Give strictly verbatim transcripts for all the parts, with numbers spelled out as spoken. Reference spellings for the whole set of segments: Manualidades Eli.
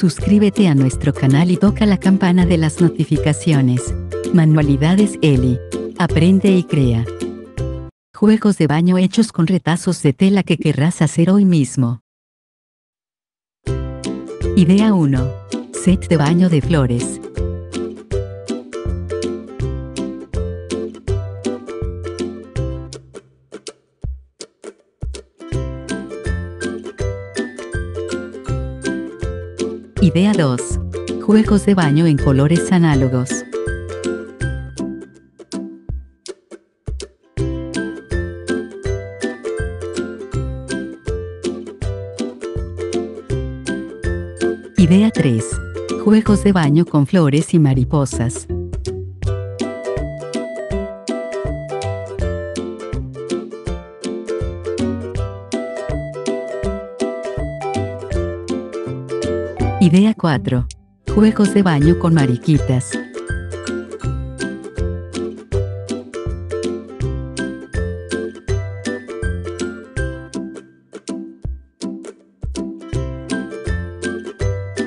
Suscríbete a nuestro canal y toca la campana de las notificaciones. Manualidades Eli. Aprende y crea. Juegos de baño hechos con retazos de tela que querrás hacer hoy mismo. Idea uno. Set de baño de flores. Idea dos. Juegos de baño en colores análogos. Idea tres. Juegos de baño con flores y mariposas. Idea cuatro. Juegos de baño con mariquitas.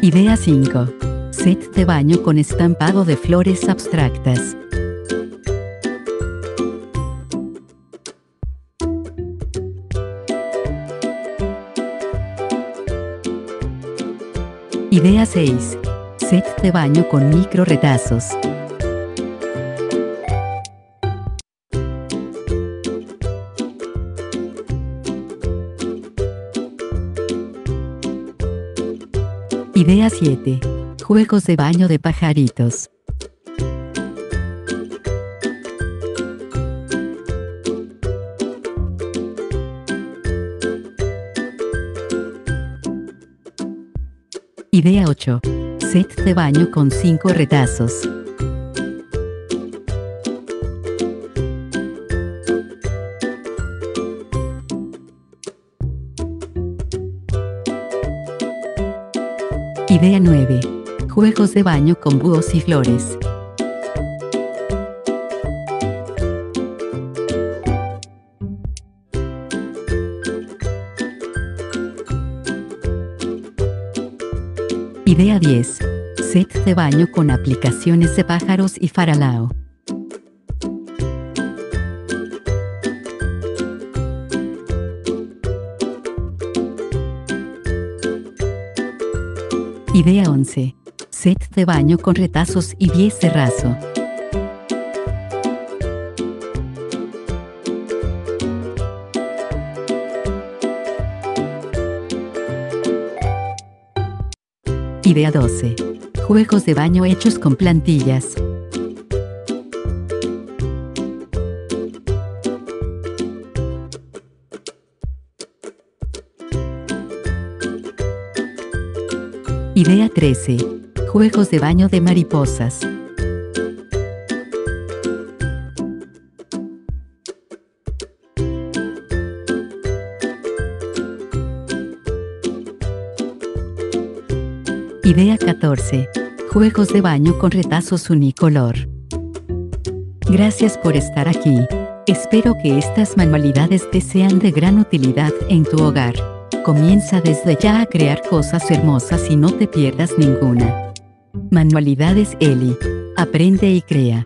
Idea cinco. Set de baño con estampado de flores abstractas. Idea seis. Set de baño con micro retazos. Idea siete. Juegos de baño de pajaritos. Idea ocho. Set de baño con cinco retazos. Idea nueve. Juegos de baño con búhos y flores. Idea diez. Set de baño con aplicaciones de pájaros y faralao. Idea once. Set de baño con retazos y pies de raso. Idea doce. Juegos de baño hechos con plantillas. Idea trece. Juegos de baño de mariposas. Idea catorce. Juegos de baño con retazos unicolor. Gracias por estar aquí. Espero que estas manualidades te sean de gran utilidad en tu hogar. Comienza desde ya a crear cosas hermosas y no te pierdas ninguna. Manualidades Eli. Aprende y crea.